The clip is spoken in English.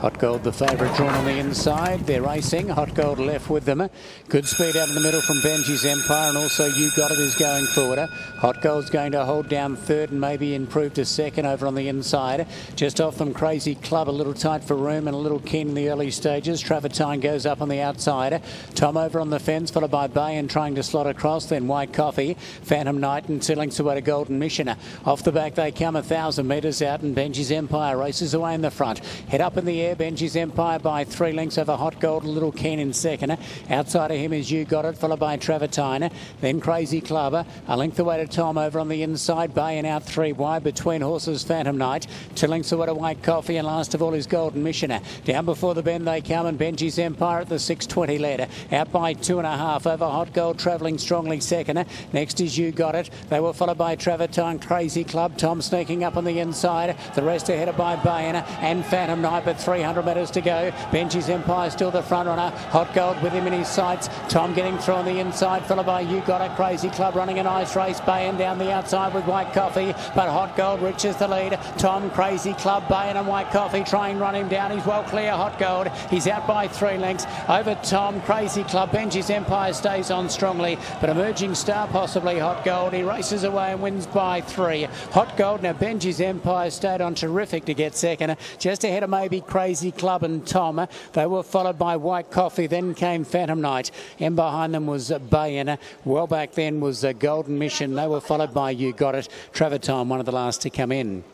Hot Gold, the favorite, drawn on the inside. They're racing. Hot Gold left with them. Good speed out in the middle from Benji's Empire, and also You Got It is going forward. Hot Gold's going to hold down third and maybe improve to second over on the inside. Just off them, Crazy Club, a little tight for room and a little keen in the early stages. Travertine goes up on the outside. Tom over on the fence, followed by Bayan trying to slot across, then White Coffee, Phantom Knight, and 2 lengths away to Golden Mission. Off the back they come, 1,000 metres out, and Benji's Empire races away in the front. Head up in the air. Benji's Empire by 3 lengths over Hot Gold, a little keen in second. Outside of him is You Got It, followed by Travertine, then Crazy Clubber, a length away to Tom over on the inside, Bayan out 3 wide, between horses Phantom Knight, 2 lengths away to White Coffee, and last of all is Golden Missioner. Down before the bend they come, and Benji's Empire at the 6.20 lead, out by 2.5 over Hot Gold, travelling strongly second. Next is You Got It, they were followed by Travertine, Crazy Club, Tom sneaking up on the inside, the rest are headed by Bayan and Phantom Knight, but 300 metres to go. Benji's Empire still the front runner. Hot Gold with him in his sights. Tom getting through on the inside, followed by You Got It. Crazy Club running a nice race. Bayan down the outside with White Coffee, but Hot Gold reaches the lead. Tom, Crazy Club, Bayan and White Coffee try and run him down. He's well clear. Hot Gold, he's out by 3 lengths over Tom, Crazy Club. Benji's Empire stays on strongly, but Emerging Star possibly Hot Gold. He races away and wins by 3. Hot Gold, now Benji's Empire stayed on terrific to get second, just ahead of maybe Crazy Club and Tom. They were followed by White Coffee, then came Phantom Knight, and behind them was Bayan. Well back then was Golden Mission. They were followed by You Got It. Travertine, one of the last to come in.